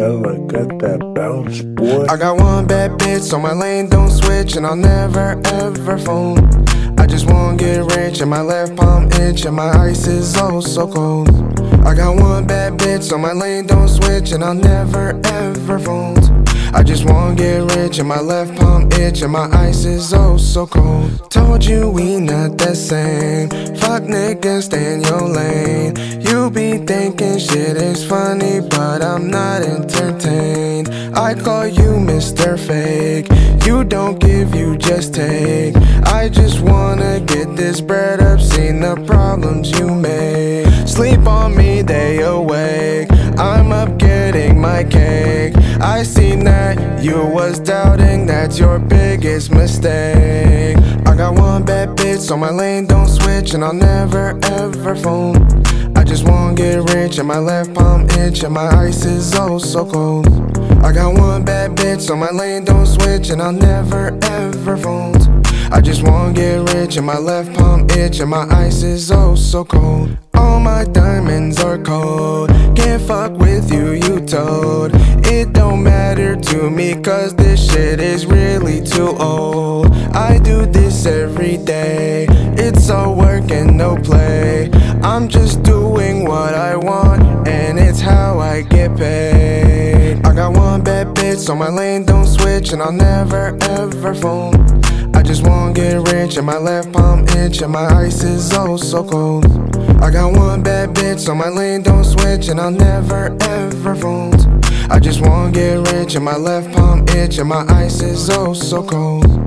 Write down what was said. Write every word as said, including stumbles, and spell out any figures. girl, I got that bounce, boy. I got one bad bitch, so my lane don't switch, and I'll never ever phone. I just wanna get rich, and my left palm itch, and my ice is oh so cold. I got one bad bitch, so my lane don't switch, and I'll never ever fold. I just wanna get rich, and my left palm itch, and my ice is oh so cold. Told you we not the same. Fuck niggas, stay in your lane. You be thinking shit is funny, but I'm not entertained. I call you Mister Fake. You don't give, you just take. I just wanna get this bread up, seen the problems you made. Sleep on me, they awake. I'm up getting my cake. I seen that you was doubting, that's your biggest mistake. I got one bad bitch, so my lane don't switch, and I'll never ever phone. I just wanna get rich, and my left palm itch, and my ice is oh so cold. I got one bad bitch, so my lane don't switch, and I'll never ever fold. I just wanna get rich, and my left palm itch, and my ice is oh so cold. All my diamonds are cold. Can't fuck with you, you told. It don't matter to me, cause this shit is really too old. I do this every day. It's all work and no play. I'm just doing what I want, and it's how I get paid. I got one bad bitch, so my lane don't switch, and I'll never ever fold. I just wanna get rich, and my left palm itch, and my ice is oh so cold. I got one bad bitch, so my lane don't switch, and I'll never ever fold. I just wanna get rich, and my left palm itch, and my ice is oh so cold.